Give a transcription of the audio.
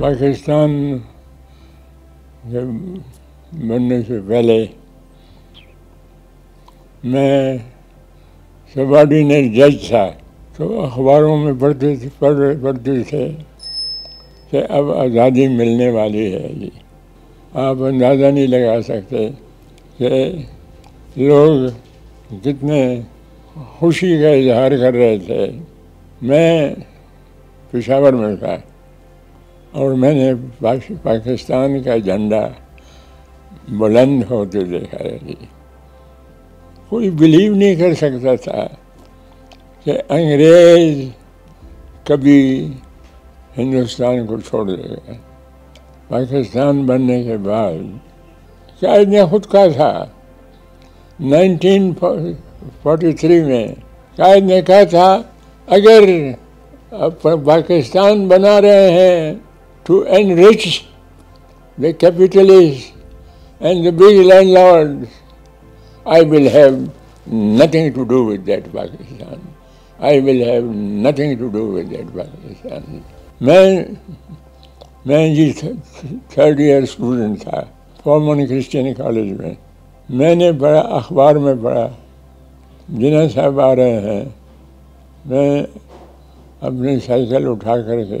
पाकिस्तान जब बनने से पहले मैं सबॉर्डिनेट जज था, तो अखबारों में पढ़ते थे कि अब आज़ादी मिलने वाली है जी। आप अंदाज़ा नहीं लगा सकते कि लोग कितने खुशी का इजहार कर रहे थे। मैं पेशावर में था और मैंने पाकिस्तान का झंडा बुलंद होते देखा जी। कोई बिलीव नहीं कर सकता था कि अंग्रेज़ कभी हिंदुस्तान को छोड़ देगा। पाकिस्तान बनने के बाद शायद ने खुद कहा था 1943 में, शायद ने कहा था अगर अब पाकिस्तान बना रहे हैं to enrich the capitalists and the big landlords, I will have nothing to do with that Pakistan. I will have nothing to do with that Pakistan. मैं जी थर्ड ईयर स्टूडेंट था फॉर्मन क्रिश्चियन कॉलेज में। मैंने पढ़ा, अखबार में पढ़ा जिना साहब आ रहे हैं। मैं अपनी साइकिल उठा करके